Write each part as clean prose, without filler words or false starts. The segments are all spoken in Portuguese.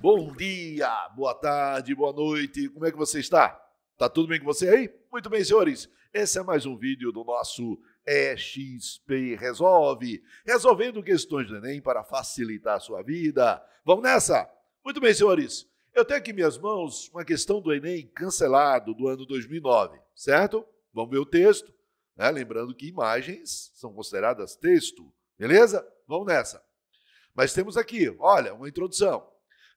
Bom dia, boa tarde, boa noite, como é que você está? Tá tudo bem com você aí? Muito bem, senhores, esse é mais um vídeo do nosso EXP Resolve, resolvendo questões do Enem para facilitar a sua vida. Vamos nessa? Muito bem, senhores, eu tenho aqui em minhas mãos uma questão do Enem cancelado do ano 2009, certo? Vamos ver o texto, né? Lembrando que imagens são consideradas texto, beleza? Vamos nessa. Mas temos aqui, olha, uma introdução.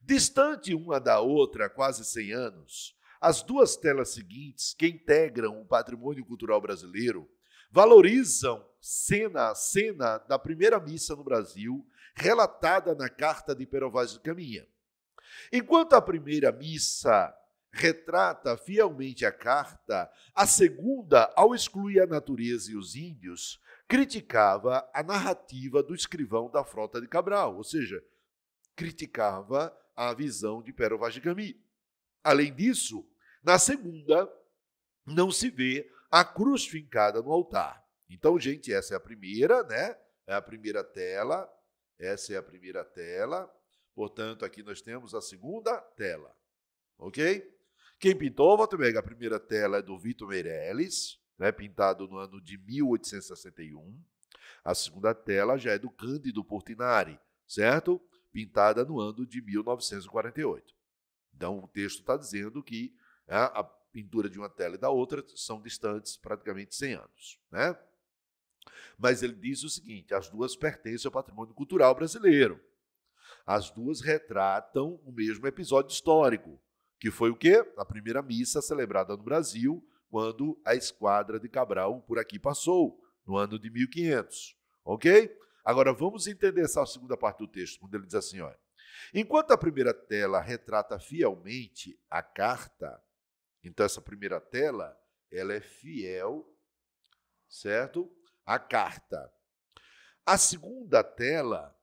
Distante uma da outra, quase 100 anos, as duas telas seguintes, que integram o patrimônio cultural brasileiro, valorizam cena a cena da primeira missa no Brasil, relatada na carta de Pero Vaz de Caminha. Enquanto a primeira missa retrata fielmente a carta, a segunda, ao excluir a natureza e os índios, criticava a narrativa do escrivão da frota de Cabral, ou seja, criticava a visão de Pero Vaz de Caminha. Além disso, na segunda, não se vê a cruz fincada no altar. Então, gente, essa é a primeira, né? É a primeira tela, essa é a primeira tela. Portanto, aqui nós temos a segunda tela, ok? Quem pintou, volta e meia, a primeira tela é do Vitor Meirelles, né, pintado no ano de 1861. A segunda tela já é do Cândido Portinari, certo? Pintada no ano de 1948. Então, o texto está dizendo que a pintura de uma tela e da outra são distantes praticamente 100 anos, né? Mas ele diz o seguinte, as duas pertencem ao patrimônio cultural brasileiro. As duas retratam o mesmo episódio histórico, que foi o quê? A primeira missa celebrada no Brasil, quando a esquadra de Cabral por aqui passou, no ano de 1500, ok? Agora, vamos entender essa segunda parte do texto, quando ele diz assim, olha, enquanto a primeira tela retrata fielmente a carta, então essa primeira tela, ela é fiel, certo? A carta. A segunda tela,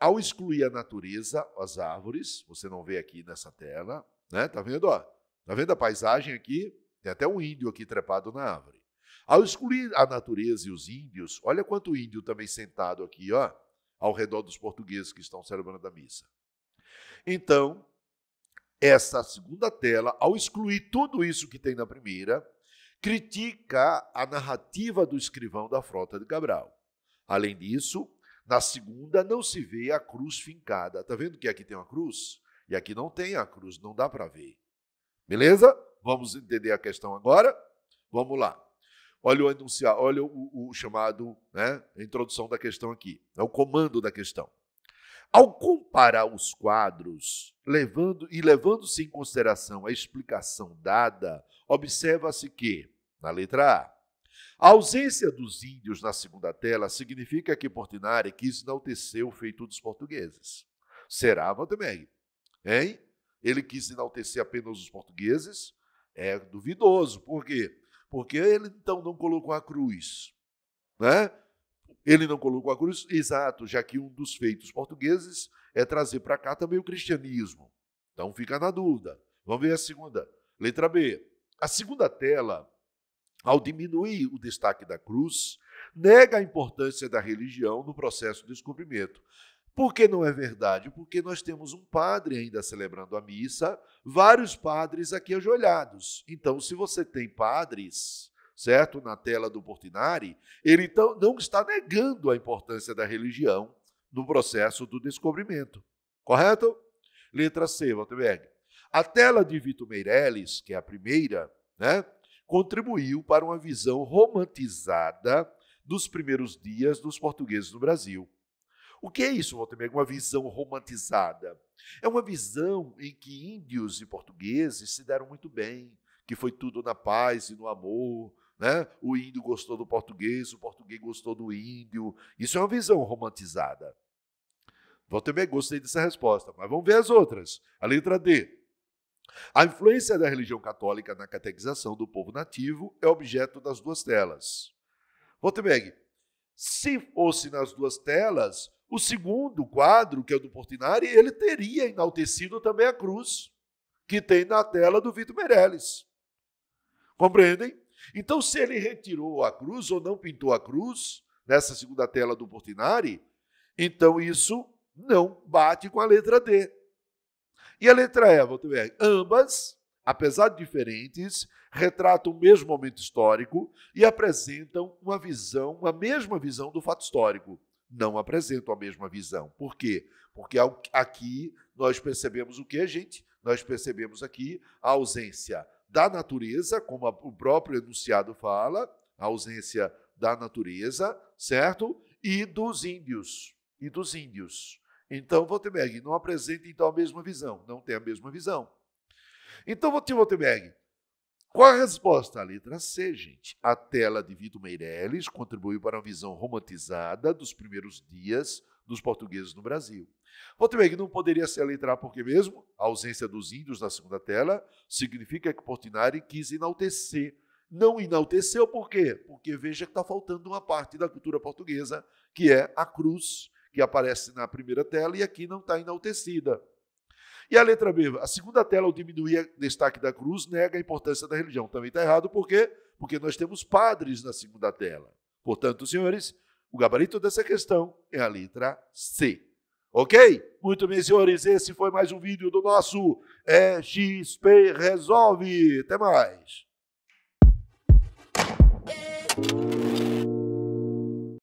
ao excluir a natureza, as árvores, você não vê aqui nessa tela, né? Tá vendo, ó? Tá vendo a paisagem aqui? Tem até um índio aqui trepado na árvore. Ao excluir a natureza e os índios, olha quanto índio também sentado aqui, ó, ao redor dos portugueses que estão celebrando a missa. Então, essa segunda tela, ao excluir tudo isso que tem na primeira, critica a narrativa do escrivão da frota de Cabral. Além disso, na segunda não se vê a cruz fincada. Está vendo que aqui tem uma cruz? E aqui não tem a cruz, não dá para ver. Beleza? Vamos entender a questão agora? Vamos lá. Olha o enunciado, olha o chamado, né, a introdução da questão aqui, é o comando da questão. Ao comparar os quadros, levando-se em consideração a explicação dada, observa-se que, na letra A, a ausência dos índios na segunda tela significa que Portinari quis enaltecer o feito dos portugueses. Será, Valdemir? Hein? Ele quis enaltecer apenas os portugueses? É duvidoso, por quê? Porque ele, então, não colocou a cruz, né? Ele não colocou a cruz, exato, já que um dos feitos portugueses é trazer para cá também o cristianismo. Então, fica na dúvida. Vamos ver a segunda. Letra B. A segunda tela, ao diminuir o destaque da cruz, nega a importância da religião no processo de descobrimento. Por que não é verdade? Porque nós temos um padre ainda celebrando a missa, vários padres aqui ajoelhados. Então, se você tem padres, certo, na tela do Portinari, ele então não está negando a importância da religião no processo do descobrimento. Correto? Letra C, Walterberg. A tela de Vitor Meirelles, que é a primeira, né, contribuiu para uma visão romantizada dos primeiros dias dos portugueses no Brasil. O que é isso, Walterberg? Uma visão romantizada. É uma visão em que índios e portugueses se deram muito bem, que foi tudo na paz e no amor, né? O índio gostou do português, o português gostou do índio. Isso é uma visão romantizada. Walterberg, gostei dessa resposta, mas vamos ver as outras. A letra D. A influência da religião católica na catequização do povo nativo é objeto das duas telas. Walterberg, se fosse nas duas telas, o segundo quadro, que é o do Portinari, ele teria enaltecido também a cruz, que tem na tela do Vitor Meirelles. Compreendem? Então, se ele retirou a cruz ou não pintou a cruz, nessa segunda tela do Portinari, então isso não bate com a letra D. E a letra E, Voltenberg, ambas, apesar de diferentes, retratam o mesmo momento histórico e apresentam uma visão, a mesma visão do fato histórico. Não apresentam a mesma visão. Por quê? Porque aqui nós percebemos o quê, gente? Nós percebemos aqui a ausência da natureza, como o próprio enunciado fala, a ausência da natureza, certo? E dos índios. E dos índios. Então, Voltenberg, não apresenta então a mesma visão. Não tem a mesma visão. Então, Voltenberg, qual a resposta? A letra C, gente. A tela de Vitor Meirelles contribuiu para uma visão romantizada dos primeiros dias dos portugueses no Brasil. Voltenberg, não poderia ser a letra A, porque mesmo a ausência dos índios na segunda tela significa que Portinari quis enaltecer. Não enalteceu por quê? Porque veja que está faltando uma parte da cultura portuguesa, que é a cruz, que aparece na primeira tela e aqui não está enaltecida. E a letra B, a segunda tela, ao diminuir o destaque da cruz, nega a importância da religião. Também está errado, por quê? Porque nós temos padres na segunda tela. Portanto, senhores, o gabarito dessa questão é a letra C. Ok? Muito bem, senhores, esse foi mais um vídeo do nosso EXP Resolve. Até mais!